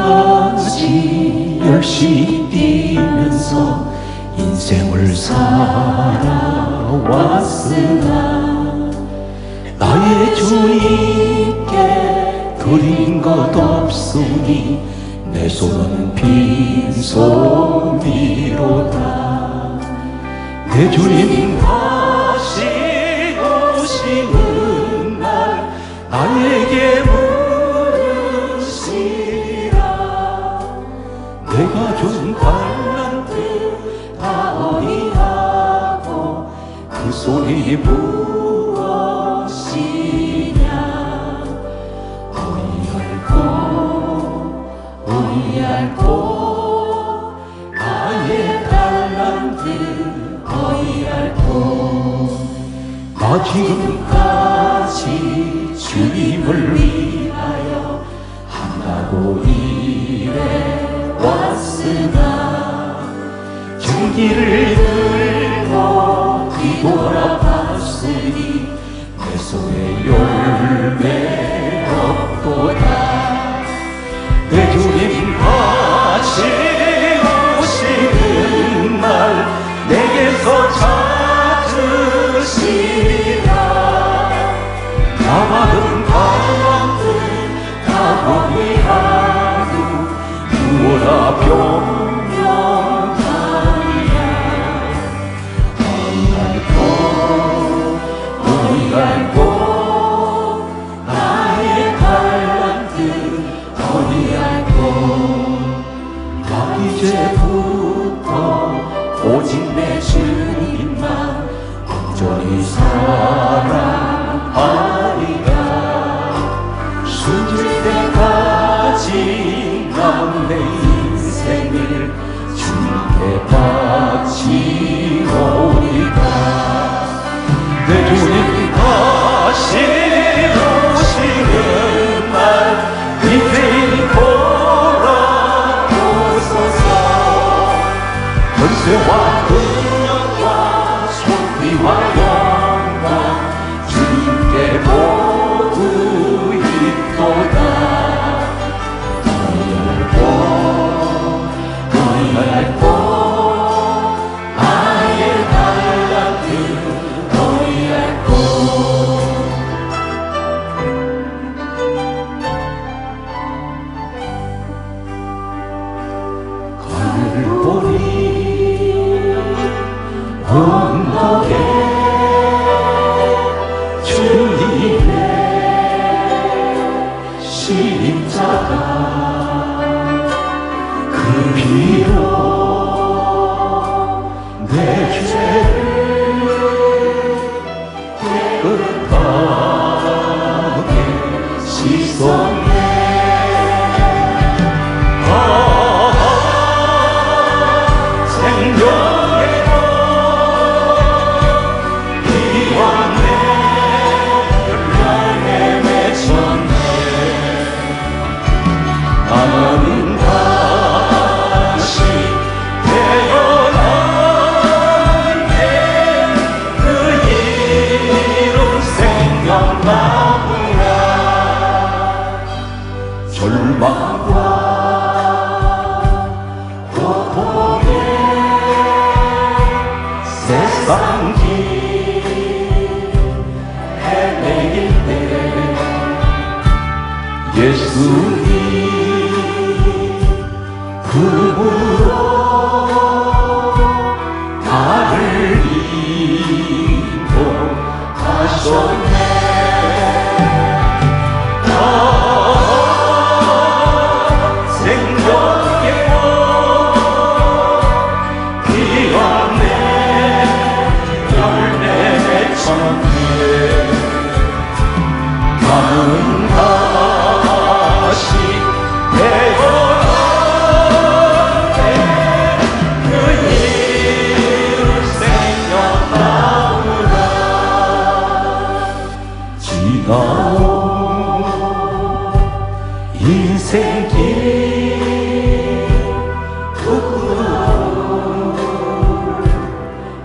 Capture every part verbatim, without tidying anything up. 끝까지 열심히 뛰면서 인생을 살아왔으나 나의 주님께 드린 것 없으니 내 손은 빈손이로다. 내 주님 다시 오시는 날 나에게 물으시라. 내가 준 달란트 다 어디하고 그 손이 무엇이냐. 어이없고 어이없고 나의 달란트 어이없고 나 지금까지 주님을 위하여 한다고 일해왔으나 증기를 들고 뒤돌아봤으니 내 손에 열매 없도다. 내 주님 다시 오시는 날 내게서 찾으시리라. 나받은 달란트 다 어디하고 누구나 변명하리라. 어이없고 어이없고 나의 달란트 어이없고 나 이제부터 오직 내 주님만 온전히 사랑하리라. 난 내 인생을 주님께 바치오리다. 내 주님 다시 오시는 날 빛이 돌아오소서. 권세와 능력과 존귀와 영광 주님께 모두 있도다.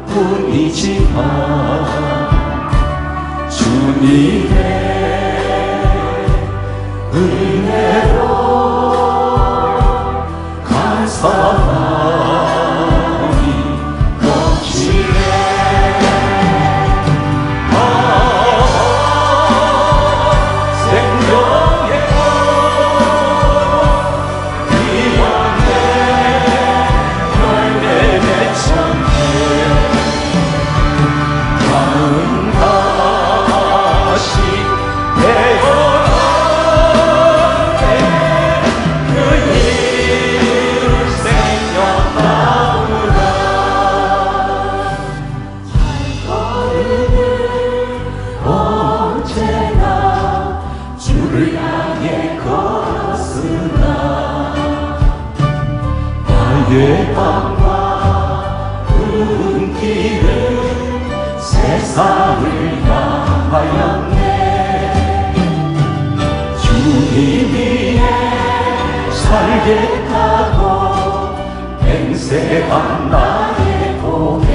뿐이지만 주님의 주를 향해 걸었으나 나의 밤과 눈길은 세상을 향하였네. 주님 위해 살겠다고 맹세한 나의 고백,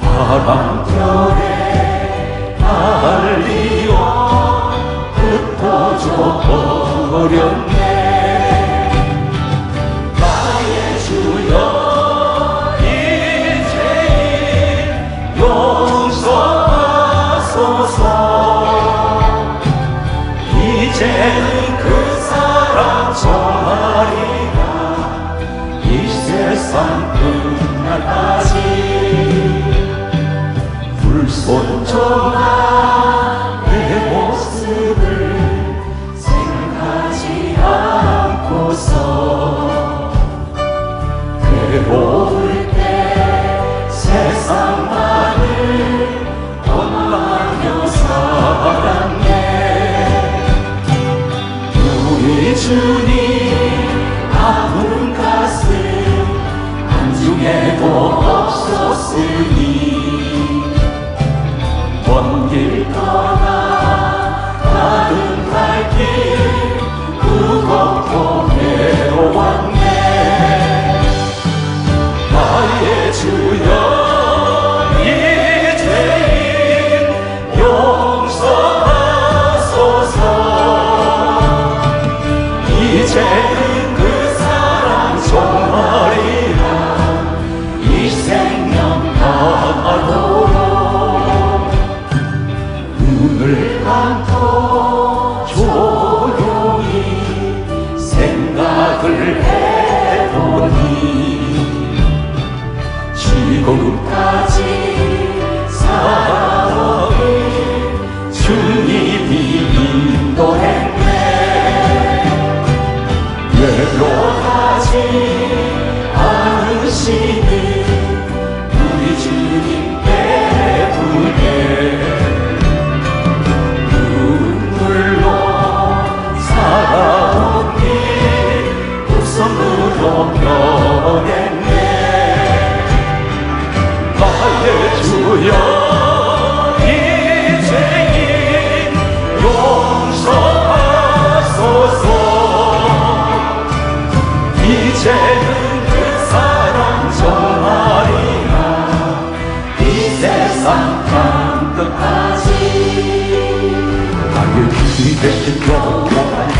바람결에 달리어 흩어져 버렸네. 나의 주여 이제 용서하소서. 이제는 그 사랑 전하리라 이 세상 끝날까지. 불손 전하 괴로울 때 세상만을 원망하며 살았네. 우리 주님 아픈 가슴 한중에도 없었으니 먼 길 떠나 다른 갈 길 그것도 외로웠네. 주여 이제 용서하소서. 이제는 그 사랑 전하리라 이 생명 다하도록. 눈을 감고 조용히 생각을 해보니 지금까지 살아온 주님이 인도했네. 외로워하지 않으시는 우리 주님 때문에 눈물로 살아온 길 웃음으로 변해. 주여 이제 용서하소서. 이제는 그 사랑 전하리라 이 세상 땅 끝까지. 나의 주님의 영원하여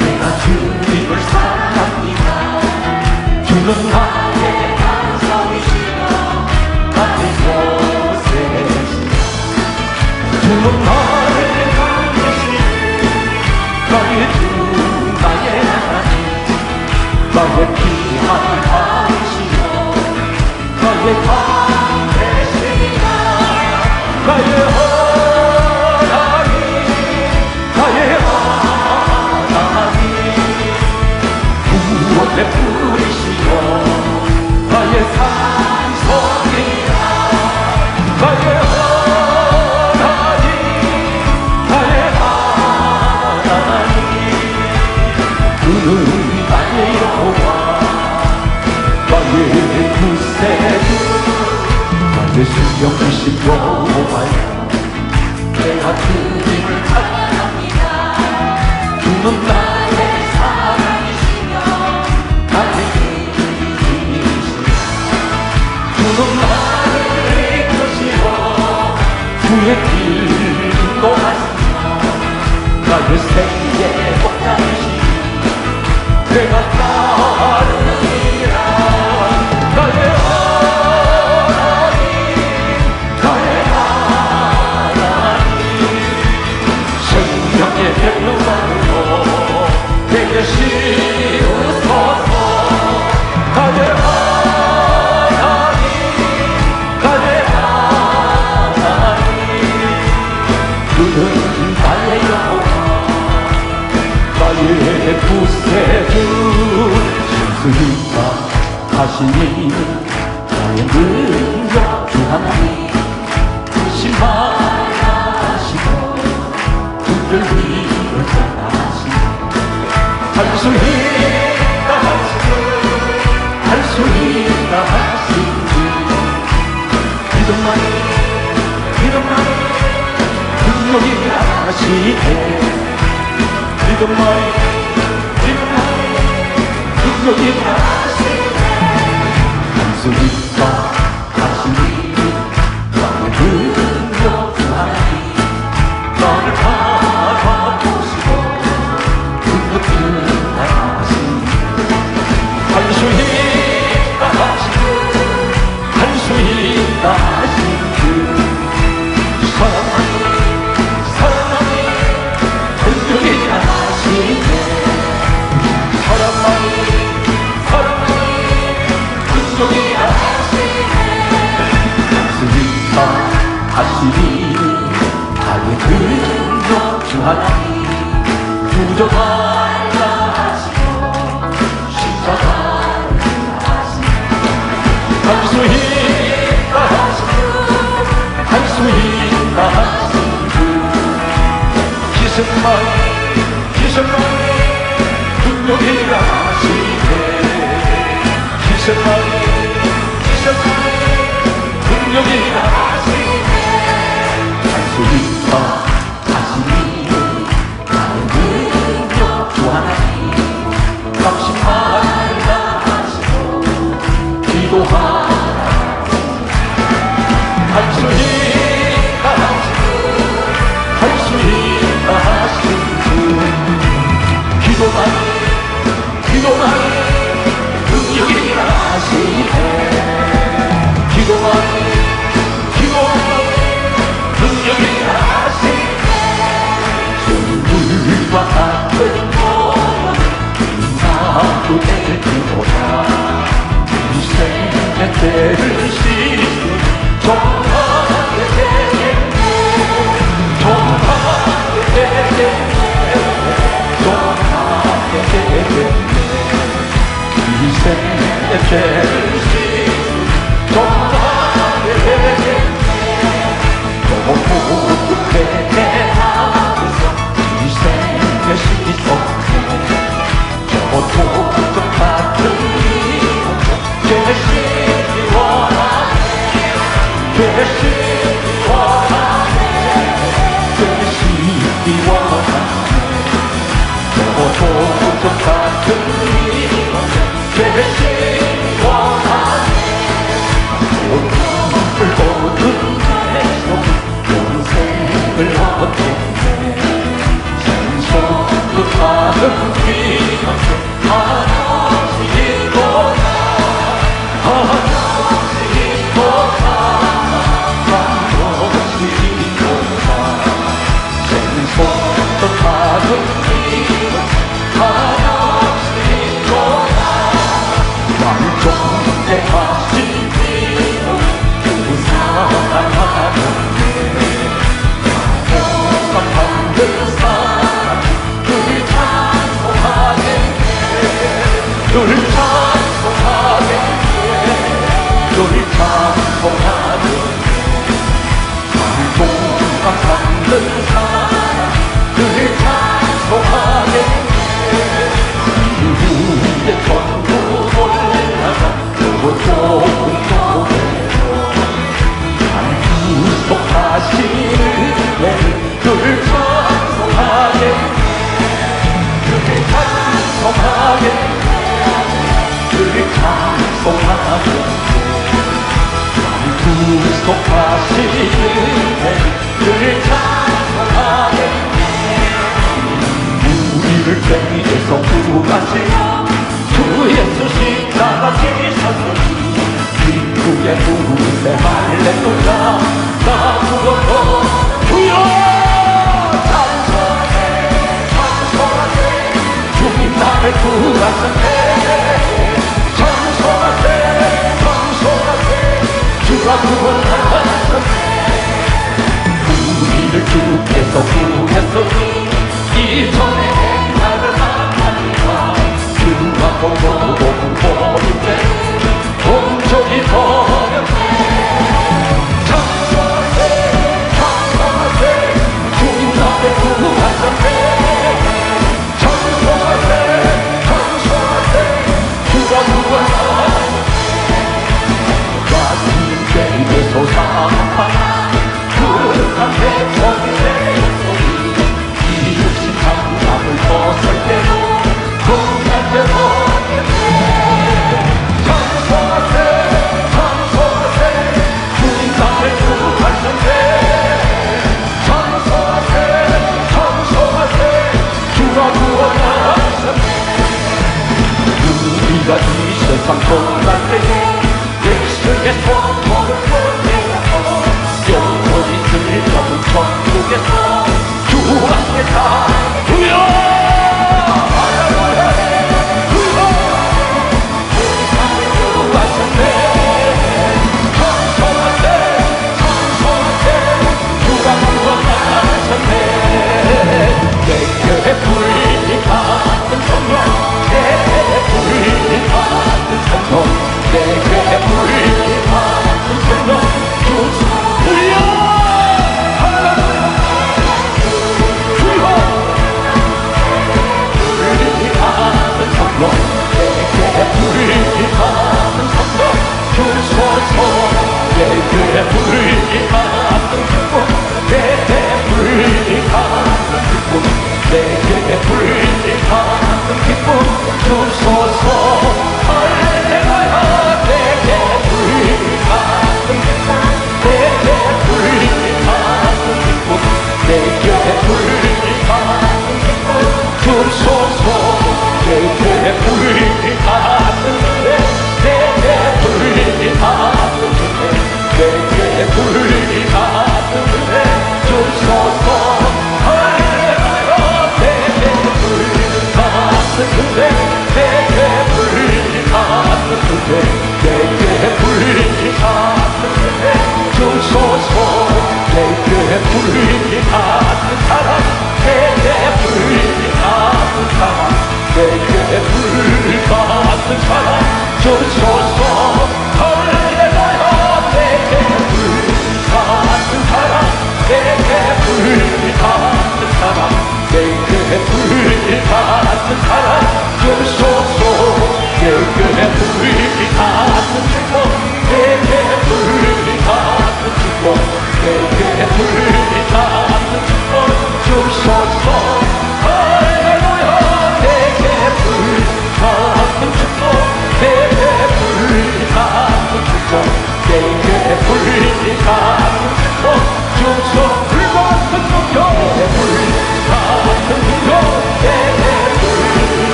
내가 주님을 사랑합니다. 주는 나의 주는 나를 강대신 나의 주 나의 하나님 나의 귀한 강대시여 나의 강대신이다. 나의 하나님 나의 하나님 구원의 뿌리시여 나의 산성이다. 나의 내 신령하신 여호와여 내가 주님을 사랑합니다. 주는 나의 사랑이시며 나의 주님이시며 주는 나를 이끄시고 주의 길을 인도하시며 나의 생애의 목자이시니 내가 따르리라. 나의 내게 씌우소서. 나의 하나님 나의 하나님 주는 나의 영혼 나의 구세주 예수님과 하시니 나의 능력 주 하나님 주시마 하시고 여기 다시 해 지금 머리 지금 머리 여기 다시 해 할 수 있어 다시 너무 두려워 하니 너를 바라보고 싶어 그것들은 다시 할 수 있다 다시 할 수 있다 다시 그 사람 다시니 나의 근력하니 부족하다 하시고 심사하다 하시고 할 수 있다 하시고 할 수 있다 하시고 기승만 기승만 근력이라 하시네 기승만 기승만 근력이라 하시네 할 수 있어 다시니 나의 능력 좋아하니 감심하라 하시고 기도하라 할 수 있다 하시고 할 수 있다 하시고 기도만 기도만 능력이라 하시네 기도만 때를 씻고 정확하게 되겠고 정확하게 되겠고 정확하게 되겠고 일생의 때를 씻고 정확하게 되겠고 너무 고독해 내 앞에서 일생의 씻고 저도 똑같은 계시 원하네 계시 원하네 계시 원하네 너와 저도 같은 계시 원하네 오늘을 얻은 데서 평생을 얻겠네 산소도 다른 비가 하나씩 있고 우리 some cold like the day. Rich to get warm, all the cold day at all. Your body to me, love and fun to get warm. To us get high, to your.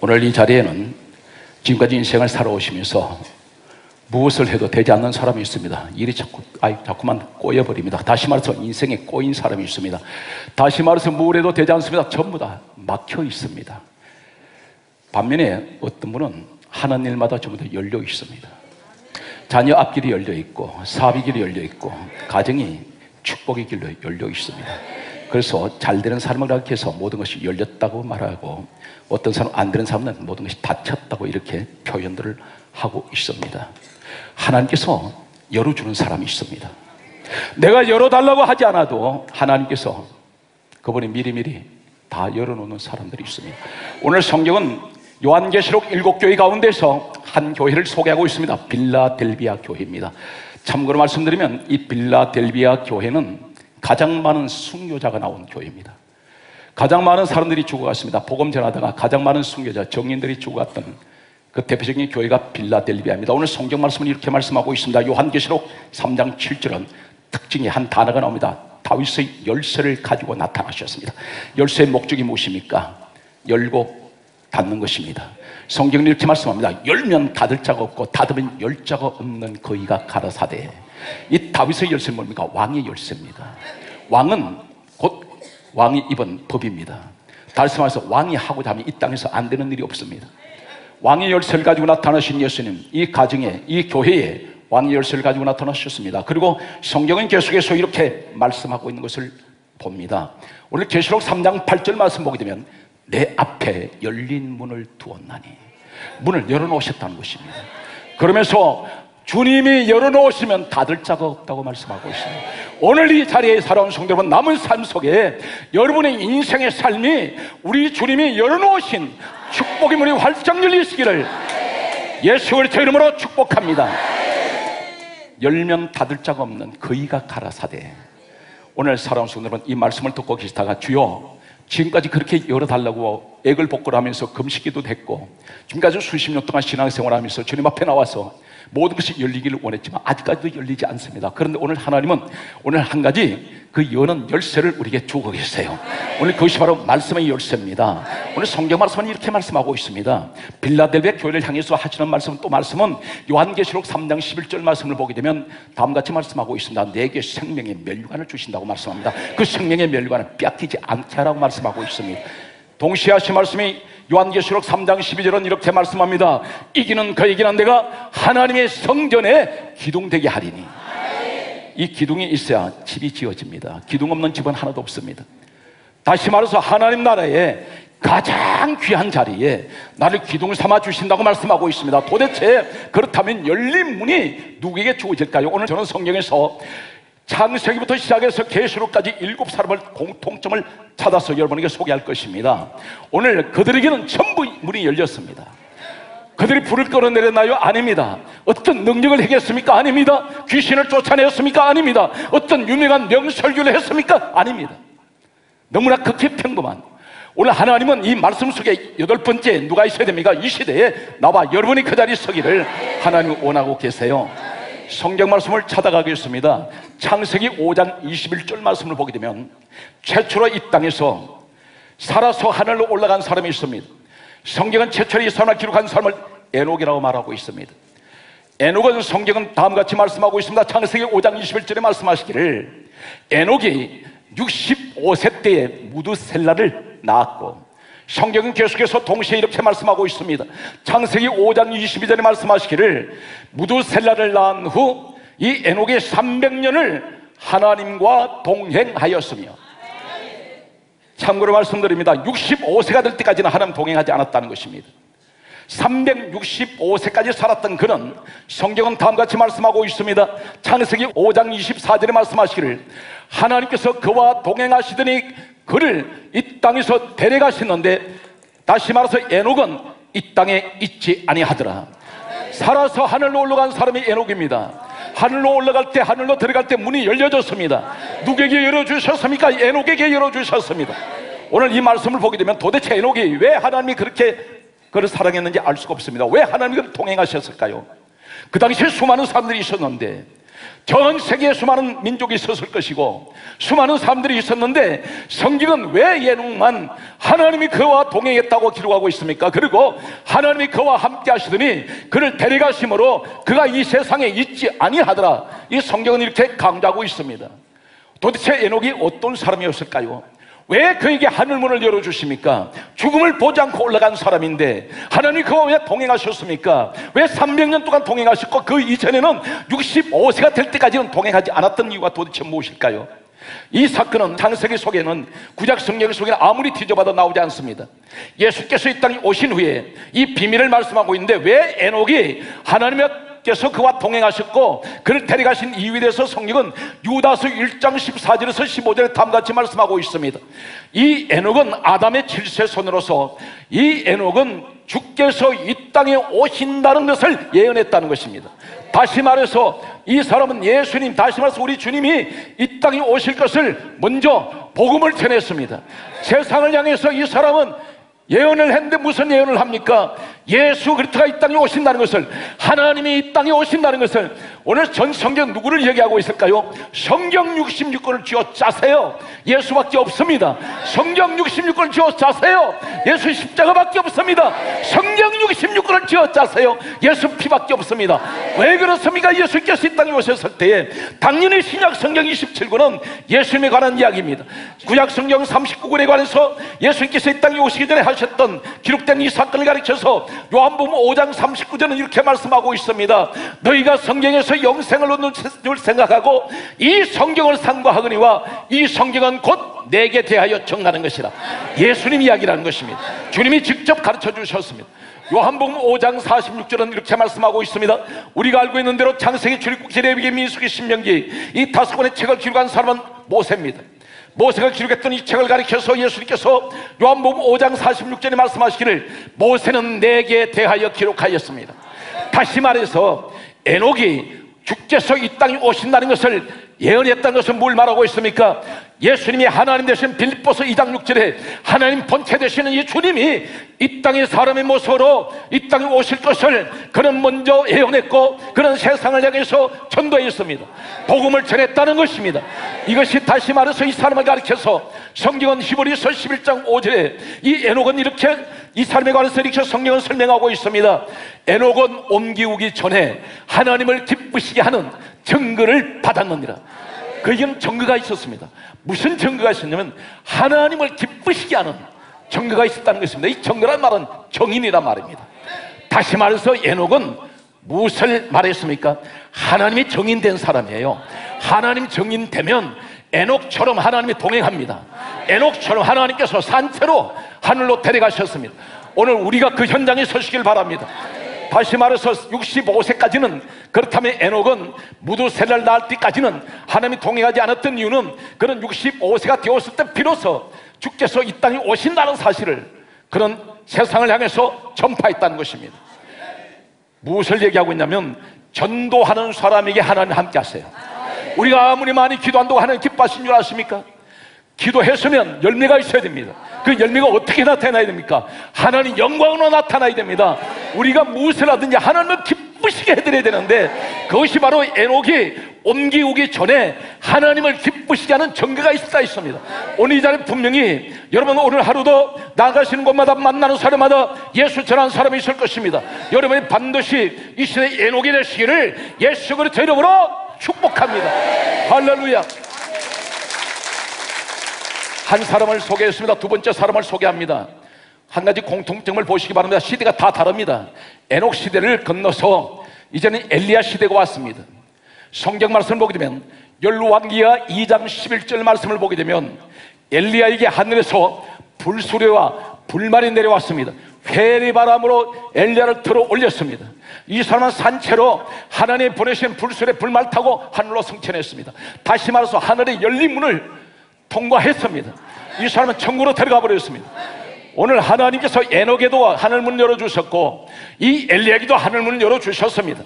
오늘 이 자리에는 지금까지 인생을 살아오시면서 무엇을 해도 되지 않는 사람이 있습니다. 일이 자꾸, 아이, 자꾸만 꼬여버립니다. 다시 말해서 인생에 꼬인 사람이 있습니다. 다시 말해서 뭘 해도 되지 않습니다. 전부 다 막혀 있습니다. 반면에 어떤 분은 하는 일마다 전부 다 열려 있습니다. 자녀 앞길이 열려 있고, 사업의 길이 열려 있고, 가정이 축복의 길로 열려 있습니다. 그래서 잘 되는 사람을 그렇게 해서 모든 것이 열렸다고 말하고, 어떤 사람 안 되는 사람은 모든 것이 닫혔다고 이렇게 표현들을 하고 있습니다. 하나님께서 열어주는 사람이 있습니다. 내가 열어달라고 하지 않아도 하나님께서 그분이 미리미리 다 열어놓는 사람들이 있습니다. 오늘 성경은 요한계시록 일곱 교회 가운데서 한 교회를 소개하고 있습니다. 빌라델비아 교회입니다. 참고로 말씀드리면 이 빌라델비아 교회는 가장 많은 순교자가 나온 교회입니다. 가장 많은 사람들이 죽어갔습니다. 복음 전하다가 가장 많은 순교자, 정인들이 죽어갔던 그 대표적인 교회가 빌라델비아입니다. 오늘 성경 말씀은 이렇게 말씀하고 있습니다. 요한계시록 삼 장 칠 절은 특징이 한 단어가 나옵니다. 다윗의 열쇠를 가지고 나타나셨습니다. 열쇠의 목적이 무엇입니까? 열고 닫는 것입니다. 성경은 이렇게 말씀합니다. 열면 닫을 자가 없고 닫으면 열 자가 없는 거기가 가라사대. 이 다윗의 열쇠는 뭡니까? 왕의 열쇠입니다. 왕은 곧 왕이 입은 법입니다. 다시 말해서 왕이 하고자 하면 이 땅에서 안 되는 일이 없습니다. 왕의 열쇠를 가지고 나타나신 예수님, 이 가정에, 이 교회에 왕열쇠를 가지고 나타나셨습니다. 그리고 성경은 계속해서 이렇게 말씀하고 있는 것을 봅니다. 오늘 계시록 삼 장 팔 절 말씀 보게 되면 내 앞에 열린 문을 두었나니, 문을 열어놓으셨다는 것입니다. 그러면서 주님이 열어놓으시면 닫을 자가 없다고 말씀하고 있습니다. 오늘 이 자리에 살아온 성도 여러분, 남은 삶 속에 여러분의 인생의 삶이 우리 주님이 열어놓으신 축복의 문이 활짝 열리시기를 예수 그리스도의 이름으로 축복합니다. 열면 닫을 자가 없는 그이가 가라사대. 오늘 살아온 성도 여러분, 이 말씀을 듣고 계시다가 주여 지금까지 그렇게 열어달라고 액을 복걸하면서 금식기도 했고 지금까지 수십 년 동안 신앙생활하면서 주님 앞에 나와서 모든 것이 열리기를 원했지만 아직까지도 열리지 않습니다. 그런데 오늘 하나님은 오늘 한 가지 그 여는 열쇠를 우리에게 주고 계세요. 오늘 그것이 바로 말씀의 열쇠입니다. 오늘 성경 말씀은 이렇게 말씀하고 있습니다. 빌라델베 교회를 향해서 하시는 말씀, 또 말씀은 요한계시록 삼 장 십일 절 말씀을 보게 되면 다음같이 말씀하고 있습니다. 내게 생명의 면류관을 주신다고 말씀합니다. 그 생명의 면류관을 빼앗기지 않게 하라고 말씀하고 있습니다. 동시에 하신 말씀이 요한계시록 삼 장 십이 절은 이렇게 말씀합니다. 이기는 그에게는 내가 하나님의 성전에 기둥되게 하리니. 이 기둥이 있어야 집이 지어집니다. 기둥 없는 집은 하나도 없습니다. 다시 말해서 하나님 나라에 가장 귀한 자리에 나를 기둥 삼아 주신다고 말씀하고 있습니다. 도대체 그렇다면 열린 문이 누구에게 주어질까요? 오늘 저는 성경에서 창세기부터 시작해서 계시록까지 일곱 사람을 공통점을 찾아서 여러분에게 소개할 것입니다. 오늘 그들에게는 전부 문이 열렸습니다. 그들이 불을 끌어내렸나요? 아닙니다. 어떤 능력을 행했습니까? 아닙니다. 귀신을 쫓아내었습니까? 아닙니다. 어떤 유명한 명설교를 했습니까? 아닙니다. 너무나 극히 평범한, 오늘 하나님은 이 말씀 속에 여덟 번째 누가 있어야 됩니까? 이 시대에 나와 여러분이 그 자리에 서기를 하나님은 원하고 계세요. 성경 말씀을 찾아가겠습니다. 창세기 오 장 이십일 절 말씀을 보게 되면 최초로 이 땅에서 살아서 하늘로 올라간 사람이 있습니다. 성경은 최초로 이 사람을 기록한 사람을 에녹이라고 말하고 있습니다. 에녹은 성경은 다음같이 말씀하고 있습니다. 창세기 오 장 이십일 절에 말씀하시기를 에녹이 육십오 세 때에 무드셀라를 낳았고, 성경은 계속해서 동시에 이렇게 말씀하고 있습니다. 창세기 오 장 이십이 절에 말씀하시기를 무드셀라를 낳은 후 이 에녹이 삼백 년을 하나님과 동행하였으며, 참고로 말씀드립니다. 육십오 세가 될 때까지는 하나님 동행하지 않았다는 것입니다. 삼백육십오 세까지 살았던 그는, 성경은 다음같이 말씀하고 있습니다. 창세기 오 장 이십사 절에 말씀하시기를 하나님께서 그와 동행하시더니 그를 이 땅에서 데려가셨는데, 다시 말해서 에녹은 이 땅에 있지 아니하더라. 살아서 하늘로 올라간 사람이 에녹입니다. 하늘로 올라갈 때, 하늘로 들어갈 때 문이 열려졌습니다. 누구에게 열어주셨습니까? 에녹에게 열어주셨습니다. 오늘 이 말씀을 보게 되면 도대체 에녹이 왜 하나님이 그렇게 그를 사랑했는지 알 수가 없습니다. 왜 하나님이 그를 동행하셨을까요? 그 당시에 수많은 사람들이 있었는데, 전 세계에 수많은 민족이 있었을 것이고 수많은 사람들이 있었는데, 성경은 왜 에녹만 하나님이 그와 동행했다고 기록하고 있습니까? 그리고 하나님이 그와 함께 하시더니 그를 데려가심으로 그가 이 세상에 있지 아니하더라. 이 성경은 이렇게 강조하고 있습니다. 도대체 에녹이 어떤 사람이었을까요? 왜 그에게 하늘문을 열어주십니까? 죽음을 보지 않고 올라간 사람인데 하나님이 그와 왜 동행하셨습니까? 왜 삼백 년 동안 동행하셨고 그 이전에는 육십오 세가 될 때까지는 동행하지 않았던 이유가 도대체 무엇일까요? 이 사건은 창세기 속에는, 구약 성경 속에는 아무리 뒤져봐도 나오지 않습니다. 예수께서 이 땅에 오신 후에 이 비밀을 말씀하고 있는데, 왜 에녹이 하나님의 께서 그와 동행하셨고 그를 데려가신 이유에 대해서 성경은 유다서 일 장 십사 절에서 십오 절에 다음같이 말씀하고 있습니다. 이 에녹은 아담의 칠 세손으로서 이 에녹은 주께서 이 땅에 오신다는 것을 예언했다는 것입니다. 다시 말해서 이 사람은 예수님, 다시 말해서 우리 주님이 이 땅에 오실 것을 먼저 복음을 전했습니다. 세상을 향해서 이 사람은 예언을 했는데 무슨 예언을 합니까? 예수 그리스도가 이 땅에 오신다는 것을, 하나님이 이 땅에 오신다는 것을. 오늘 전 성경 누구를 얘기하고 있을까요? 성경 육십육 권을 쥐어 짜세요. 예수밖에 없습니다. 성경 육십육 권을 쥐어 짜세요. 예수 십자가밖에 없습니다. 성경 육십육 권을 쥐어 짜세요. 예수 피밖에 없습니다. 왜 그렇습니까? 예수께서 이 땅에 오셨을 때에 당연히 신약 성경 이십칠 권은 예수님에 관한 이야기입니다. 구약 성경 삼십구 권에 관해서 예수님께서 이 땅에 오시기 전에 하신 하셨던 기록된 이 사건을 가리켜서 요한복음 오 장 삼십구 절은 이렇게 말씀하고 있습니다. 너희가 성경에서 영생을 얻는 줄 생각하고 이 성경을 상고하거니와 이 성경은 곧 내게 대하여 정하는 것이라. 예수님 이야기라는 것입니다. 주님이 직접 가르쳐 주셨습니다. 요한복음 오 장 사십육 절은 이렇게 말씀하고 있습니다. 우리가 알고 있는 대로 창세기, 출애굽기, 레위기, 민수기, 신명기 이 다섯 권의 책을 기록한 사람은 모세입니다. 모세가 기록했던 이 책을 가리켜서 예수님께서 요한복음 오 장 사십육 절에 말씀하시기를 모세는 내게 대하여 기록하였습니다. 다시 말해서 에녹이 죽게서 이 땅에 오신다는 것을 예언했다는 것은 뭘 말하고 있습니까? 예수님이 하나님 되신 빌립보서 이 장 육 절에 하나님 본체 되시는 이 주님이 이 땅의 사람의 모습으로 이 땅에 오실 것을 그는 먼저 예언했고 그는 세상을 향해서 전도했습니다. 복음을 전했다는 것입니다. 이것이 다시 말해서 이 사람을 가리켜서 성경은 히브리서 십일 장 오 절에 이 에녹은 이렇게 이 사람에 관해서 이렇게 성경은 설명하고 있습니다. 에녹은 옮기우기 전에 하나님을 기쁘시게 하는 증거를 받았느니라. 그에게는 증거가 있었습니다. 무슨 증거가 있었냐면 하나님을 기쁘시게 하는 증거가 있었다는 것입니다. 이 증거란 말은 정인이란 말입니다. 다시 말해서 에녹은 무엇을 말했습니까? 하나님이 정인된 사람이에요. 하나님 정인되면 에녹처럼 하나님이 동행합니다. 에녹처럼 하나님께서 산채로 하늘로 데려가셨습니다. 오늘 우리가 그 현장에 서시길 바랍니다. 다시 말해서 육십오 세까지는, 그렇다면 에녹은 무두셀라를 낳을 때까지는 하나님이 동행하지 않았던 이유는 그는 육십오 세가 되었을 때 비로소 주께서 이 땅에 오신다는 사실을 그는 세상을 향해서 전파했다는 것입니다. 무엇을 얘기하고 있냐면 전도하는 사람에게 하나님 함께 하세요. 우리가 아무리 많이 기도한다고 하나님 기뻐하신 줄 아십니까? 기도했으면 열매가 있어야 됩니다. 그 열매가 어떻게 나타나야 됩니까? 하나님 영광으로 나타나야 됩니다. 우리가 무엇을 하든지 하나님을 기쁘시게 해드려야 되는데 그것이 바로 에녹이 옮기우기 전에 하나님을 기쁘시게 하는 증거가 있다 있습니다. 오늘 이 자리에 분명히 여러분 오늘 하루도 나가시는 곳마다 만나는 사람마다 예수 전하는 사람이 있을 것입니다. 여러분이 반드시 이 시대에 에녹이 되시기를 예수 그리스도의 이름으로 축복합니다. 할렐루야. 한 사람을 소개했습니다. 두 번째 사람을 소개합니다. 한 가지 공통점을 보시기 바랍니다. 시대가 다 다릅니다. 에녹 시대를 건너서 이제는 엘리야 시대가 왔습니다. 성경 말씀을 보게 되면 열왕기하 이 장 십일 절 말씀을 보게 되면 엘리야에게 하늘에서 불수레와 불말이 내려왔습니다. 회리바람으로 엘리야를 들어 올렸습니다. 이 사람은 산채로 하나님 보내신 불수레 불말 타고 하늘로 승천했습니다. 다시 말해서 하늘의 열린 문을 통과했습니다. 이 사람은 천국으로 데려가 버렸습니다. 오늘 하나님께서 에녹에도 하늘문을 열어주셨고 이 엘리야에게도 하늘문을 열어주셨습니다.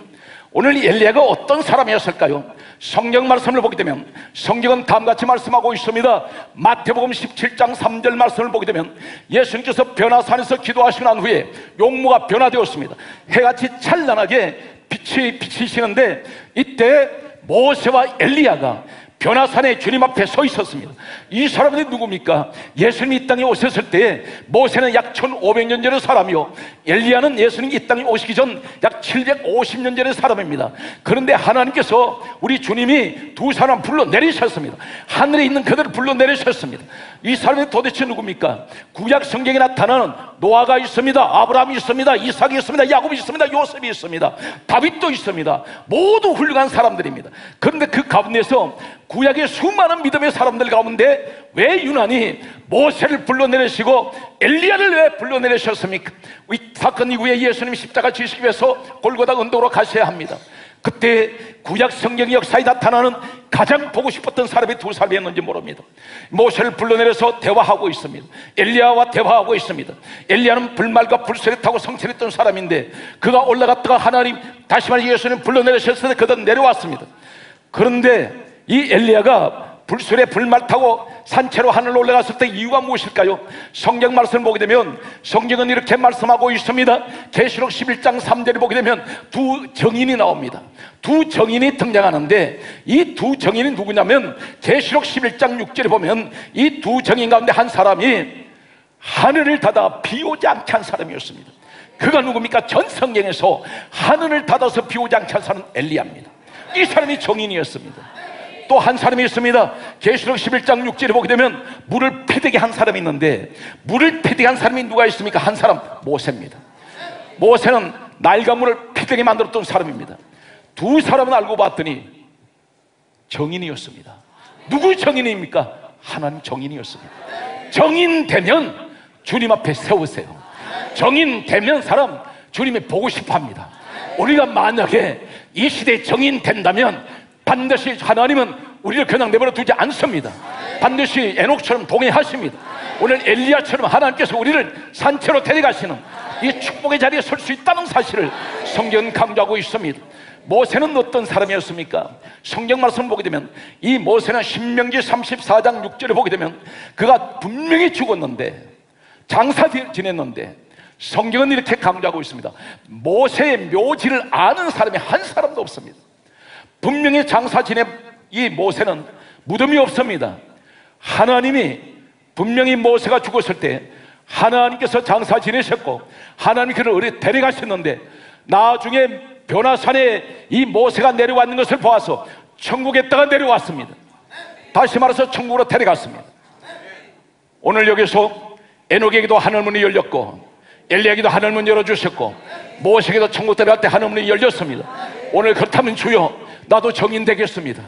오늘 이 엘리야가 어떤 사람이었을까요? 성경 말씀을 보게 되면 성경은 다음같이 말씀하고 있습니다. 마태복음 십칠 장 삼 절 말씀을 보게 되면 예수님께서 변화산에서 기도하시고 난 후에 용모가 변화되었습니다. 해같이 찬란하게 빛이 비치시는데 이때 모세와 엘리야가 변화산에 주님 앞에 서 있었습니다. 이 사람들이 누굽니까? 예수님이 이 땅에 오셨을 때에 모세는 약 천오백 년 전의 사람이요 엘리야는 예수님이 이 땅에 오시기 전 약 칠백오십 년 전의 사람입니다. 그런데 하나님께서 우리 주님이 두 사람 불러내리셨습니다. 하늘에 있는 그들을 불러내리셨습니다. 이 사람이 도대체 누굽니까? 구약 성경에 나타나는 노아가 있습니다. 아브라함이 있습니다. 이삭이 있습니다. 야곱이 있습니다. 요셉이 있습니다. 다윗도 있습니다. 모두 훌륭한 사람들입니다. 그런데 그 가운데서 구약의 수많은 믿음의 사람들 가운데 왜 유난히 모세를 불러내리시고 엘리야를 왜 불러내리셨습니까? 이 사건 이후에 예수님 십자가 지시기 위해서 골고다 언덕으로 가셔야 합니다. 그때 구약 성경 역사에 나타나는 가장 보고 싶었던 사람이 두 사람이었는지 모릅니다. 모세를 불러내려서 대화하고 있습니다. 엘리야와 대화하고 있습니다. 엘리야는 불말과 불소리 타고 성천했던 사람인데 그가 올라갔다가 하나님 다시 말해 예수님 불러내리셨을 때 그들은 내려왔습니다. 그런데 이 엘리야가 불술에 불말 타고 산채로 하늘로 올라갔을 때 이유가 무엇일까요? 성경 말씀을 보게 되면 성경은 이렇게 말씀하고 있습니다. 계시록 십일 장 삼 절을 보게 되면 두 정인이 나옵니다. 두 정인이 등장하는데 이 두 정인이 누구냐면 계시록 십일 장 육 절에 보면 이 두 정인 가운데 한 사람이 하늘을 닫아 비 오지 않게 한 사람이었습니다. 그가 누굽니까? 전 성경에서 하늘을 닫아서 비 오지 않게 한 사람은 엘리야입니다. 이 사람이 정인이었습니다. 또 한 사람이 있습니다. 계시록 십일 장 육 절에 보게 되면 물을 패되게 한 사람이 있는데, 물을 패되게 한 사람이 누가 있습니까? 한 사람, 모세입니다. 모세는 낡아물을 패되게 만들었던 사람입니다. 두 사람은 알고 봤더니 정인이었습니다. 누구 정인입니까? 하나님 정인이었습니다. 정인 되면 주님 앞에 세우세요. 정인 되면 사람 주님이 보고 싶어 합니다. 우리가 만약에 이 시대에 정인 된다면 반드시 하나님은 우리를 그냥 내버려 두지 않습니다. 반드시 에녹처럼 동의하십니다. 오늘 엘리야처럼 하나님께서 우리를 산채로 데려가시는 이 축복의 자리에 설 수 있다는 사실을 성경은 강조하고 있습니다. 모세는 어떤 사람이었습니까? 성경 말씀 보게 되면 이 모세는 신명기 삼십사 장 육 절에 보게 되면 그가 분명히 죽었는데, 장사 지냈는데, 성경은 이렇게 강조하고 있습니다. 모세의 묘지를 아는 사람이 한 사람도 없습니다. 분명히 장사 지낸 이 모세는 무덤이 없습니다. 하나님이 분명히 모세가 죽었을 때 하나님께서 장사 지내셨고 하나님 그를 어디 데려가셨는데, 나중에 변화산에 이 모세가 내려왔는 것을 보아서 천국에다가 내려왔습니다. 다시 말해서 천국으로 데려갔습니다. 오늘 여기서 에녹에게도 하늘문이 열렸고, 엘리야에게도 하늘문 열어주셨고, 모세에게도 천국 데려갈 때 하늘문이 열렸습니다. 오늘 그렇다면 주여, 나도 정인 되겠습니다.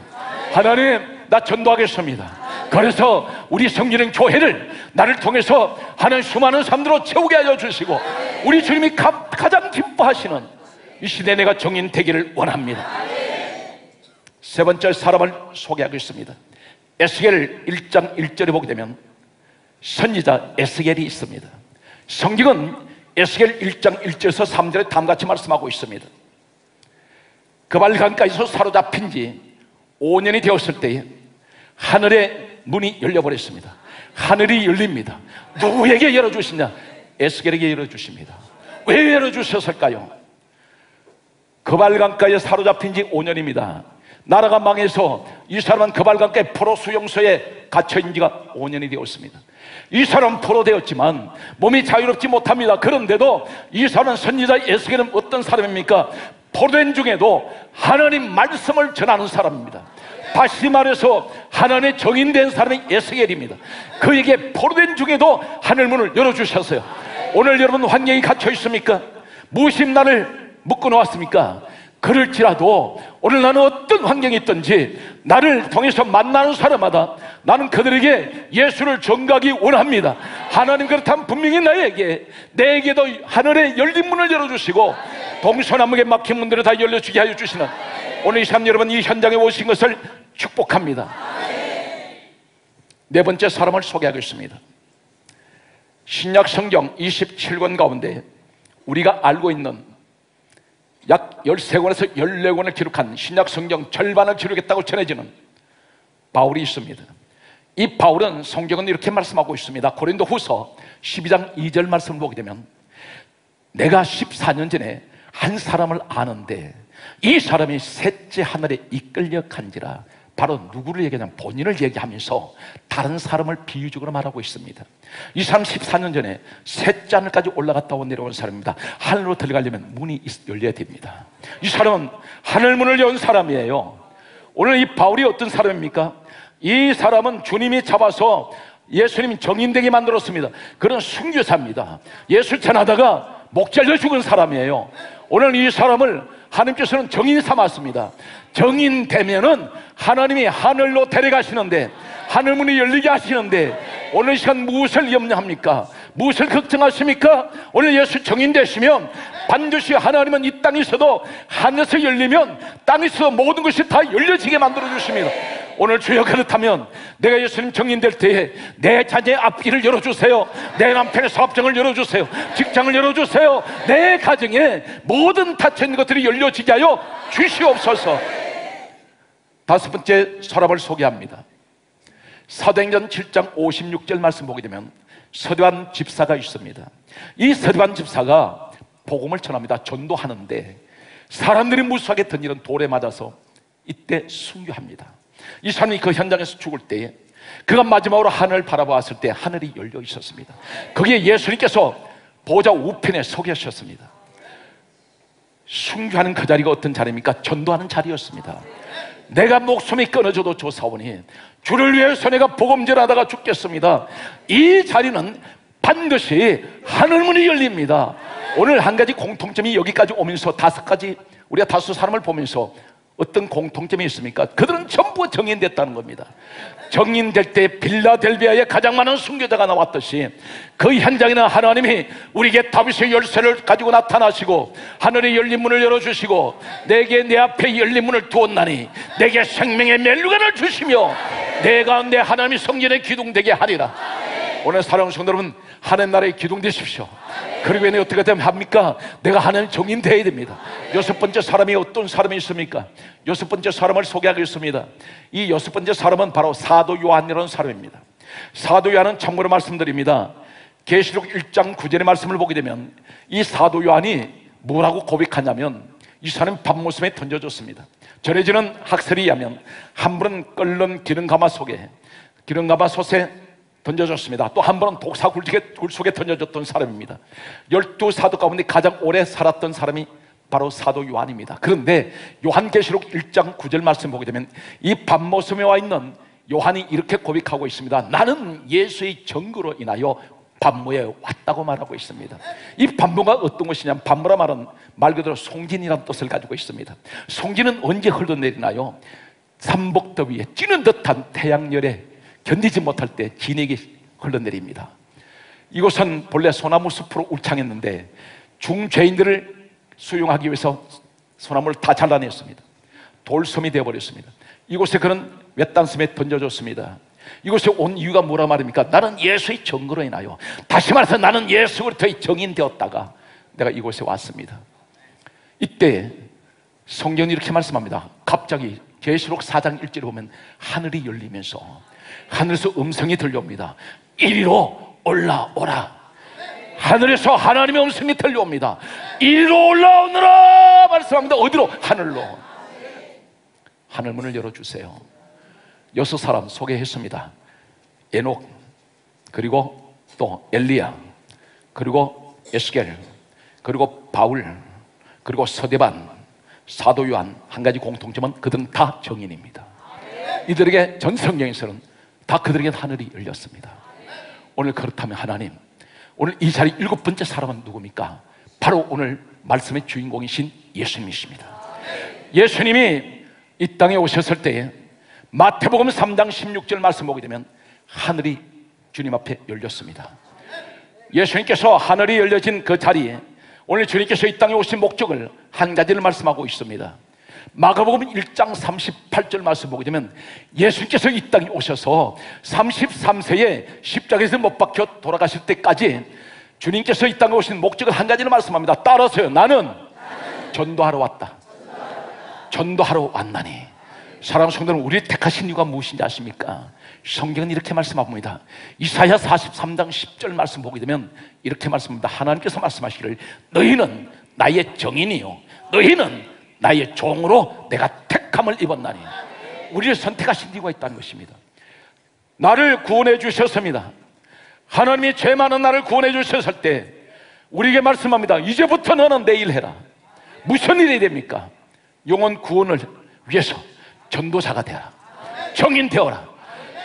하나님, 나 전도하겠습니다. 그래서 우리 성령 교회를 나를 통해서 하는 수많은 사람들로 채우게 하여 주시고, 우리 주님이 가, 가장 기뻐하시는 이 시대에 내가 정인 되기를 원합니다. 세 번째 사람을 소개하겠습니다. 에스겔 일 장 일 절에 보게 되면 선지자 에스겔이 있습니다. 성경은 에스겔 일 장 일 절에서 삼 절에 다음같이 말씀하고 있습니다. 그발강가에서 사로잡힌 지 오 년이 되었을 때에 하늘의 문이 열려버렸습니다. 하늘이 열립니다. 누구에게 열어주시냐? 에스겔에게 열어주십니다. 왜 열어주셨을까요? 그발강가에 사로잡힌 지 오 년입니다. 나라가 망해서 이 사람은 그발강가의 포로 수용소에 갇혀있는 지가 오 년이 되었습니다. 이 사람은 포로되었지만 몸이 자유롭지 못합니다. 그런데도 이 사람은, 선지자 에스겔은 어떤 사람입니까? 포로된 중에도 하나님 말씀을 전하는 사람입니다. 다시 말해서 하나님의 정인된 사람이 에스겔입니다. 그에게 포로된 중에도 하늘문을 열어주셨어요. 오늘 여러분 환경이 갇혀 있습니까? 무심 나를 묶어 놓았습니까? 그럴지라도 오늘 나는 어떤 환경이 있든지 나를 통해서 만나는 사람마다 나는 그들에게 예수를 전가하기 원합니다. 하나님 그렇다면 분명히 나에게, 내에게도 하늘의 열린 문을 열어주시고 동서남북에 막힌 문들을 다 열려주게 하여 주시는 오늘 이 사람, 여러분 이 현장에 오신 것을 축복합니다. 네 번째 사람을 소개하겠습니다. 신약 성경 이십칠 권 가운데 우리가 알고 있는 약 십삼 권에서 십사 권을 기록한 신약 성경 절반을 기록했다고 전해지는 바울이 있습니다. 이 바울은 성경은 이렇게 말씀하고 있습니다. 고린도 후서 십이 장 이 절 말씀을 보게 되면, 내가 십사 년 전에 한 사람을 아는데 이 사람이 셋째 하늘에 이끌려 간지라. 바로 누구를 얘기하냐? 본인을 얘기하면서 다른 사람을 비유적으로 말하고 있습니다. 이 사람 십사 년 전에 셋째 하늘까지 올라갔다 내려온 사람입니다. 하늘로 들어가려면 문이 열려야 됩니다. 이 사람은 하늘문을 연 사람이에요. 오늘 이 바울이 어떤 사람입니까? 이 사람은 주님이 잡아서 예수님이 정인되게 만들었습니다. 그런 순교사입니다. 예수 전하다가 목 잘려 죽은 사람이에요. 오늘 이 사람을 하나님께서는 정인 삼았습니다. 정인 되면은 하나님이 하늘로 데려가시는데, 하늘문이 열리게 하시는데, 오늘 이 시간 무엇을 염려합니까? 무엇을 걱정하십니까? 오늘 예수 정인 되시면 반드시 하나님은 이 땅에서도, 하늘에서 열리면 땅에서도 모든 것이 다 열려지게 만들어주십니다. 오늘 주여, 그렇다면 내가 예수님 정인될 때에 내 자녀의 앞길을 열어주세요. 내 남편의 사업장을 열어주세요. 직장을 열어주세요. 내 가정에 모든 닫혀있는 것들이 열려지게 하여 주시옵소서. 다섯 번째 서랍을 소개합니다. 사도행전 칠 장 오십육 절 말씀 보게 되면 서대반 집사가 있습니다. 이 서대반 집사가 복음을 전합니다. 전도하는데 사람들이 무수하게 던지는 돌에 맞아서 이때 순교합니다. 이 사람이 그 현장에서 죽을 때에 그가 마지막으로 하늘을 바라보았을 때 하늘이 열려 있었습니다. 거기에 예수님께서 보좌 우편에 서 계셨습니다. 순교하는 그 자리가 어떤 자리입니까? 전도하는 자리였습니다. 내가 목숨이 끊어져도 조사오니 주를 위해서 내가 보금질하다가 죽겠습니다. 이 자리는 반드시 하늘문이 열립니다. 오늘 한 가지 공통점이 여기까지 오면서 다섯 가지 우리가 다수 사람을 보면서 어떤 공통점이 있습니까? 그들은 전부 정인됐다는 겁니다. 정인될 때 빌라델비아에 가장 많은 순교자가 나왔듯이 그 현장에는 하나님이 우리에게 다윗의 열쇠를 가지고 나타나시고 하늘의 열린 문을 열어주시고 내게 내 앞에 열린 문을 두었나니 내게 생명의 멜루가를 주시며 내 가운데 하나님이 성전에 기둥되게 하리라. 오늘 사랑하는 성도 여러분, 하나님 나라에 기둥되십시오. 그리고 얘는 어떻게 되면 합니까? 내가 하나님 정인 되어야 됩니다. 여섯 번째 사람이 어떤 사람이 있습니까? 여섯 번째 사람을 소개하겠습니다. 이 여섯 번째 사람은 바로 사도 요한이라는 사람입니다. 사도 요한은 참고로 말씀드립니다. 계시록 일 장 구 절의 말씀을 보게 되면 이 사도 요한이 뭐라고 고백하냐면 이 사람이 밧모섬에 던져졌습니다. 전해지는 학설에 의하면 한 번은 끓는 기름가마 속에 기름가마 솥에 던져졌습니다. 또 한 번은 독사 굴 속에 던져졌던 사람입니다. 열두 사도 가운데 가장 오래 살았던 사람이 바로 사도 요한입니다. 그런데 요한계시록 일 장 구 절 말씀 보게 되면 이 밧모섬에 와 있는 요한이 이렇게 고백하고 있습니다. 나는 예수의 정거로 인하여 반모에 왔다고 말하고 있습니다. 이 반모가 어떤 것이냐면 반모라 말은 말 그대로 송진이라는 뜻을 가지고 있습니다. 송진은 언제 흘러내리나요? 삼복더위에 찌는 듯한 태양열에 견디지 못할 때 진액이 흘러내립니다. 이곳은 본래 소나무 숲으로 울창했는데 중죄인들을 수용하기 위해서 소나무를 다 잘라냈습니다. 돌섬이 되어버렸습니다. 이곳에 그는 외딴 섬에 던져졌습니다. 이곳에 온 이유가 뭐라 말입니까? 나는 예수의 정거로 인하여, 다시 말해서 나는 예수 그리스도의 정인되었다가 내가 이곳에 왔습니다. 이때 성경이 이렇게 말씀합니다. 갑자기 계시록 사 장 일 절에 보면 하늘이 열리면서 하늘에서 음성이 들려옵니다. 이리로 올라오라. 하늘에서 하나님의 음성이 들려옵니다. 이리로 올라오너라 말씀합니다. 어디로? 하늘로. 하늘문을 열어주세요. 여섯 사람 소개했습니다. 에녹, 그리고 또 엘리야, 그리고 에스겔, 그리고 바울, 그리고 서대반, 사도 요한. 한 가지 공통점은 그들은 다 정인입니다. 이들에게 전 성경에서는 다 그들에게 하늘이 열렸습니다. 오늘 그렇다면 하나님, 오늘 이 자리 일곱 번째 사람은 누굽니까? 바로 오늘 말씀의 주인공이신 예수님이십니다. 예수님이 이 땅에 오셨을 때에 마태복음 삼 장 십육 절 말씀 보게 되면 하늘이 주님 앞에 열렸습니다. 예수님께서 하늘이 열려진 그 자리에 오늘 주님께서 이 땅에 오신 목적을 한 가지를 말씀하고 있습니다. 마가복음 일 장 삼십팔 절 말씀 보게 되면 예수님께서 이 땅에 오셔서 삼십삼 세에 십자가에서 못 박혀 돌아가실 때까지 주님께서 이 땅에 오신 목적을 한 가지를 말씀합니다. 따라서요. 나는 전도하러 왔다. 전도하러 왔나니. 사랑하는 성도는 우리를 택하신 이유가 무엇인지 아십니까? 성경은 이렇게 말씀합니다. 이사야 사십삼 장 십 절 말씀 보게 되면 이렇게 말씀합니다. 하나님께서 말씀하시기를 너희는 나의 정인이요 너희는 나의 종으로 내가 택함을 입었나니. 우리를 선택하신 이유가 있다는 것입니다. 나를 구원해 주셨습니다. 하나님이 죄 많은 나를 구원해 주셨을 때 우리에게 말씀합니다. 이제부터 너는 내 일 해라. 무슨 일이 됩니까? 영혼 구원을 위해서 전도사가 되어라. 정인 되어라.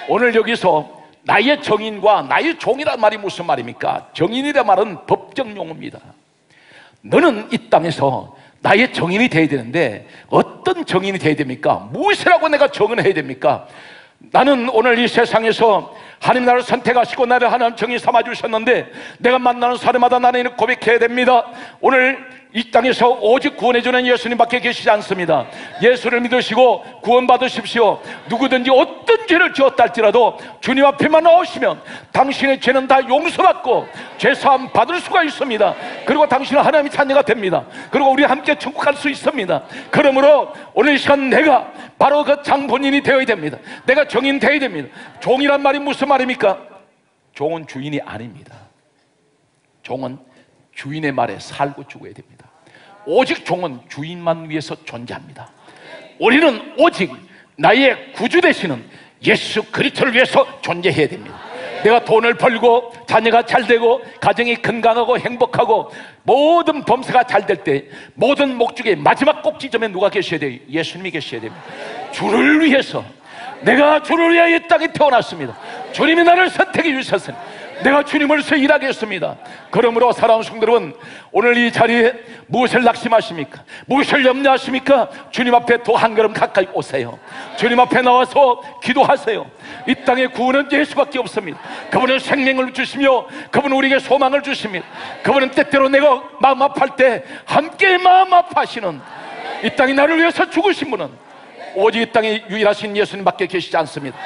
오늘 여기서 나의 정인과 나의 종이란 말이 무슨 말입니까? 정인이란 말은 법적 용어입니다. 너는 이 땅에서 나의 정인이 되어야 되는데 어떤 정인이 되어야 됩니까? 무엇이라고 내가 정인을 해야 됩니까? 나는 오늘 이 세상에서 하나님 나를 선택하시고 나를 하나님 정인 삼아주셨는데 내가 만나는 사람마다 나는 고백해야 됩니다. 오늘 이 땅에서 오직 구원해주는 예수님밖에 계시지 않습니다. 예수를 믿으시고 구원받으십시오. 누구든지 어떤 죄를 지었다 할지라도 주님 앞에만 나오시면 당신의 죄는 다 용서받고 죄사함 받을 수가 있습니다. 그리고 당신은 하나님의 자녀가 됩니다. 그리고 우리 함께 천국 갈 수 있습니다. 그러므로 오늘 이 시간 내가 바로 그 장본인이 되어야 됩니다. 내가 정인 되어야 됩니다. 종이란 말이 무슨 말입니까? 종은 주인이 아닙니다. 종은 주인의 말에 살고 죽어야 됩니다. 오직 종은 주인만 위해서 존재합니다. 우리는 오직 나의 구주 되시는 예수 그리스도를 위해서 존재해야 됩니다. 내가 돈을 벌고 자녀가 잘되고 가정이 건강하고 행복하고 모든 범사가 잘될 때 모든 목적의 마지막 꼭지점에 누가 계셔야 돼요? 예수님이 계셔야 됩니다. 주를 위해서, 내가 주를 위하여 이 땅에 태어났습니다. 주님이 나를 선택해 주셨으니 내가 주님으로서 일하겠습니다. 그러므로 사랑하는 성도 여러분, 오늘 이 자리에 무엇을 낙심하십니까? 무엇을 염려하십니까? 주님 앞에 더 한 걸음 가까이 오세요. 주님 앞에 나와서 기도하세요. 이 땅의 구원은 예수밖에 없습니다. 그분은 생명을 주시며 그분은 우리에게 소망을 주십니다. 그분은 때때로 내가 마음 아파할 때 함께 마음 아파하시는, 이 땅이 나를 위해서 죽으신 분은 오직 이 땅에 유일하신 예수님밖에 계시지 않습니다.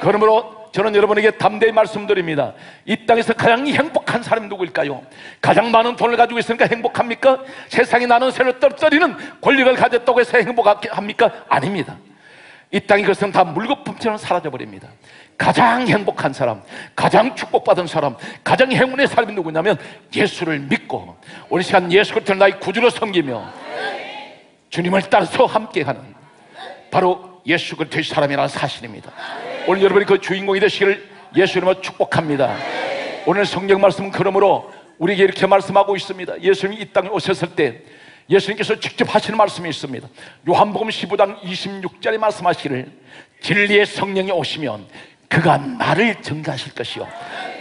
그러므로 저는 여러분에게 담대히 말씀드립니다. 이 땅에서 가장 행복한 사람이 누구일까요? 가장 많은 돈을 가지고 있으니까 행복합니까? 세상이 나는 새를 떨어뜨리는 권력을 가졌다고 해서 행복합니까? 아닙니다. 이 땅의 것은 다 물거품처럼 사라져버립니다. 가장 행복한 사람, 가장 축복받은 사람, 가장 행운의 사람이 누구냐면 예수를 믿고 오늘 시간 예수 그리스도를 나의 구주로 섬기며 주님을 따라서 함께하는 바로 예수 그리스도의 사람이라는 사실입니다. 오늘 여러분이 그 주인공이 되시기를 예수 이름으로 축복합니다. 오늘 성경 말씀은 그러므로 우리에게 이렇게 말씀하고 있습니다. 예수님이 이 땅에 오셨을 때 예수님께서 직접 하시는 말씀이 있습니다. 요한복음 십오 장 이십육 절에 말씀하시기를 진리의 성령이 오시면 그가 나를 증거하실 것이요.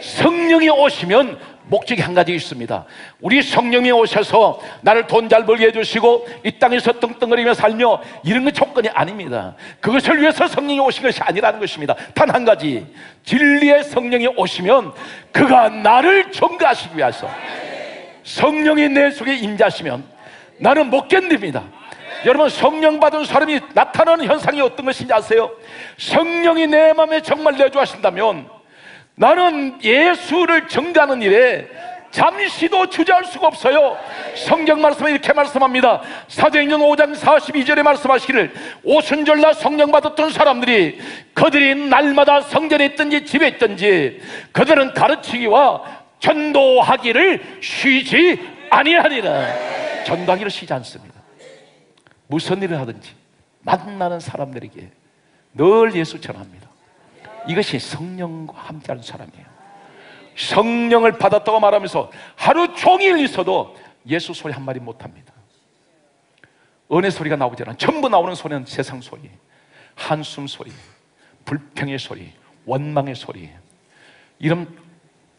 성령이 오시면 목적이 한 가지 있습니다. 우리 성령이 오셔서 나를 돈 잘 벌게 해주시고 이 땅에서 떵떵거리며 살며 이런 건 조건이 아닙니다. 그것을 위해서 성령이 오신 것이 아니라는 것입니다. 단 한 가지, 진리의 성령이 오시면 그가 나를 증거하시기 위해서, 성령이 내 속에 임재하시면 나는 못 견딥니다. 여러분, 성령 받은 사람이 나타나는 현상이 어떤 것인지 아세요? 성령이 내 마음에 정말 내주하신다면 나는 예수를 증거하는 일에 잠시도 주저할 수가 없어요. 성경 말씀에 이렇게 말씀합니다. 사도행전 오 장 사십이 절에 말씀하시기를 오순절날 성령 받았던 사람들이 그들이 날마다 성전에 있든지 집에 있든지 그들은 가르치기와 전도하기를 쉬지 아니하니라. 전도하기를 쉬지 않습니다. 무슨 일을 하든지 만나는 사람들에게 늘 예수 전합니다. 이것이 성령과 함께하는 사람이에요. 성령을 받았다고 말하면서 하루 종일 있어도 예수 소리 한 마디 못합니다. 은혜 소리가 나오지 않아요. 전부 나오는 소리는 세상 소리, 한숨 소리, 불평의 소리, 원망의 소리, 이런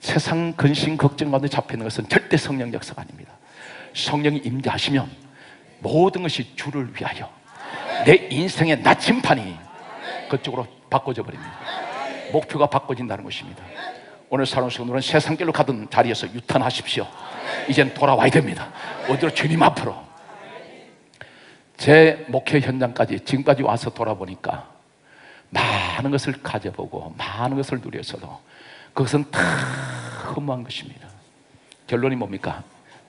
세상 근심 걱정 가운데 잡혀있는 것은 절대 성령 역사가 아닙니다. 성령이 임재하시면 모든 것이 주를 위하여, 내 인생의 나침판이 그쪽으로 바꿔져 버립니다. 목표가 바꿔진다는 것입니다. 오늘 사랑하는 성도는 세상길로 가던 자리에서 유턴하십시오. 이젠 돌아와야 됩니다. 오히려 주님 앞으로. 제 목회 현장까지 지금까지 와서 돌아보니까 많은 것을 가져보고 많은 것을 누려서도 그것은 다 허무한 것입니다. 결론이 뭡니까?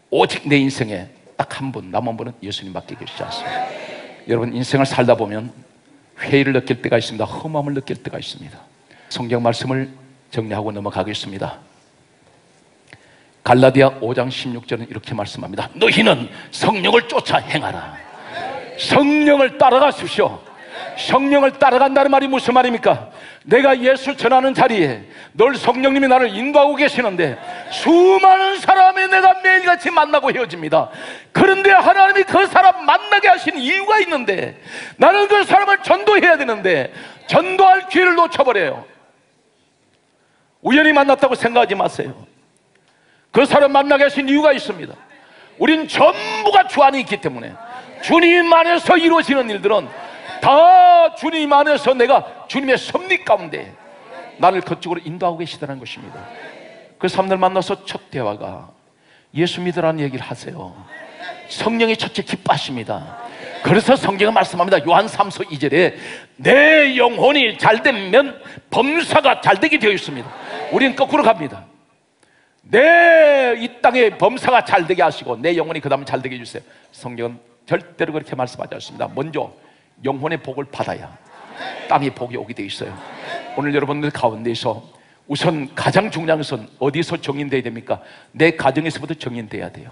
오직 내 인생에 딱 한 분, 남은 분은 예수님밖에 계시지 않습니다. 여러분, 인생을 살다 보면 회의를 느낄 때가 있습니다. 허무함을 느낄 때가 있습니다. 성경 말씀을 정리하고 넘어가겠습니다. 갈라디아 오 장 십육 절은 이렇게 말씀합니다. 너희는 성령을 쫓아 행하라. 성령을 따라가십시오. 성령을 따라간다는 말이 무슨 말입니까? 내가 예수 전하는 자리에 늘 성령님이 나를 인도하고 계시는데 수많은 사람이 내가 매일같이 만나고 헤어집니다. 그런데 하나님이 그 사람 만나게 하신 이유가 있는데 나는 그 사람을 전도해야 되는데 전도할 기회를 놓쳐버려요. 우연히 만났다고 생각하지 마세요. 그 사람 만나게 하신 이유가 있습니다. 우린 전부가 주 안에 있기 때문에 주님 안에서 이루어지는 일들은 다 주님 안에서 내가 주님의 섭리 가운데 나를 그쪽으로 인도하고 계시다는 것입니다. 그 사람들 만나서 첫 대화가 예수 믿으라는 얘기를 하세요. 성령이 첫째 기뻐하십니다. 그래서 성경은 말씀합니다. 요한 삼서 이 절에 내 영혼이 잘되면 범사가 잘되게 되어 있습니다. 우리는 거꾸로 갑니다. 내 이 땅에 범사가 잘되게 하시고 내 영혼이 그 다음에 잘되게 해주세요. 성경은 절대로 그렇게 말씀하지 않습니다. 먼저 영혼의 복을 받아야 땅에 복이 오게 돼 있어요. 오늘 여러분들 가운데서 우선 가장 중요한 것은 어디서 정인돼야 됩니까? 내 가정에서부터 정인돼야 돼요.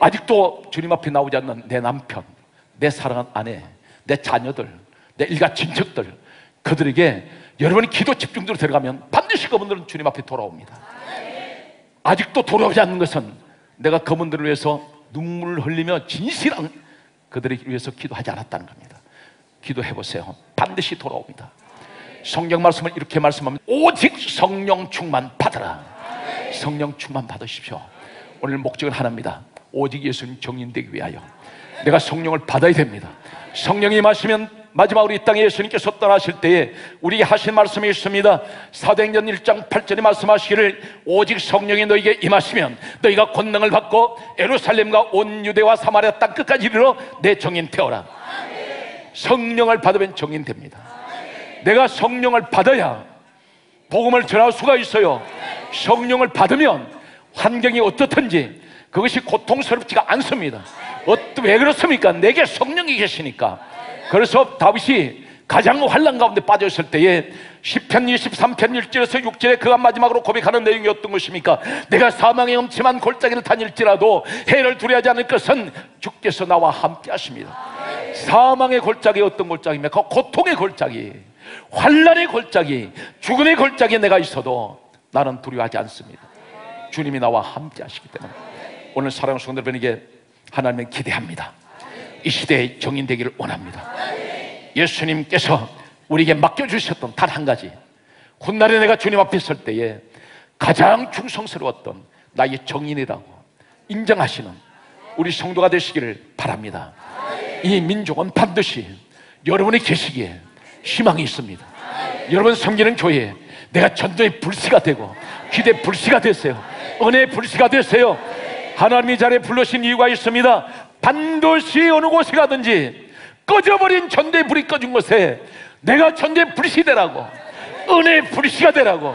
아직도 주님 앞에 나오지 않는 내 남편, 내 사랑한 아내, 내 자녀들, 내 일가 친척들, 그들에게 여러분이 기도 집중적으로 들어가면 반드시 그분들은 주님 앞에 돌아옵니다. 아직도 돌아오지 않는 것은 내가 그분들을 위해서 눈물을 흘리며 진실한 그들을 위해서 기도하지 않았다는 겁니다. 기도해 보세요. 반드시 돌아옵니다. 성경 말씀을 이렇게 말씀합니다. 오직 성령 충만 받으라. 성령 충만 받으십시오. 오늘 목적은 하나입니다. 오직 예수님 정인되기 위하여 내가 성령을 받아야 됩니다. 성령이 임하시면 마지막으로 이 땅에 예수님께서 떠나실 때에 우리에게 하신 말씀이 있습니다. 사도행전 일 장 팔 절에 말씀하시기를 오직 성령이 너희에게 임하시면 너희가 권능을 받고 예루살렘과 온 유대와 사마리아 땅 끝까지 이르러 내 정인 되어라. 성령을 받으면 정인 됩니다. 내가 성령을 받아야 복음을 전할 수가 있어요. 성령을 받으면 환경이 어떻든지 그것이 고통스럽지가 않습니다. 왜 그렇습니까? 내게 성령이 계시니까. 그래서 다윗이 가장 환난 가운데 빠졌을 때에 시편 이십삼 편 일 절에서 육 절에 그가 마지막으로 고백하는 내용이 어떤 것입니까? 내가 사망의 음침한 골짜기를 다닐지라도 해를 두려워하지 않을 것은 주께서 나와 함께 하십니다. 사망의 골짜기, 어떤 골짜기입니까? 고통의 골짜기, 환난의 골짜기, 죽음의 골짜기에 내가 있어도 나는 두려워하지 않습니다. 주님이 나와 함께 하시기 때문에 오늘 사랑하는 성도 여러분에게 하나님은 기대합니다. 이 시대의 정인 되기를 원합니다. 예수님께서 우리에게 맡겨주셨던 단 한 가지, 훗날에 내가 주님 앞에 설 때에 가장 충성스러웠던 나의 정인이라고 인정하시는 우리 성도가 되시기를 바랍니다. 이 민족은 반드시 여러분이 계시기에 희망이 있습니다. 여러분 섬기는 교회에 내가 전도의 불씨가 되고 기대 불씨가 되세요. 은혜의 불씨가 되세요. 하나님이 자리에 불러신 이유가 있습니다. 반드시 어느 곳에 가든지 꺼져버린 전도의 불이 꺼진 곳에 내가 전도의 불씨 되라고, 은혜의 불씨가 되라고,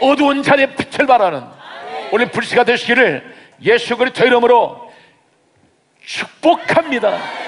어두운 자리에 빛을 발하는 오늘 불씨가 되시기를 예수 그리스도 이름으로 축복합니다.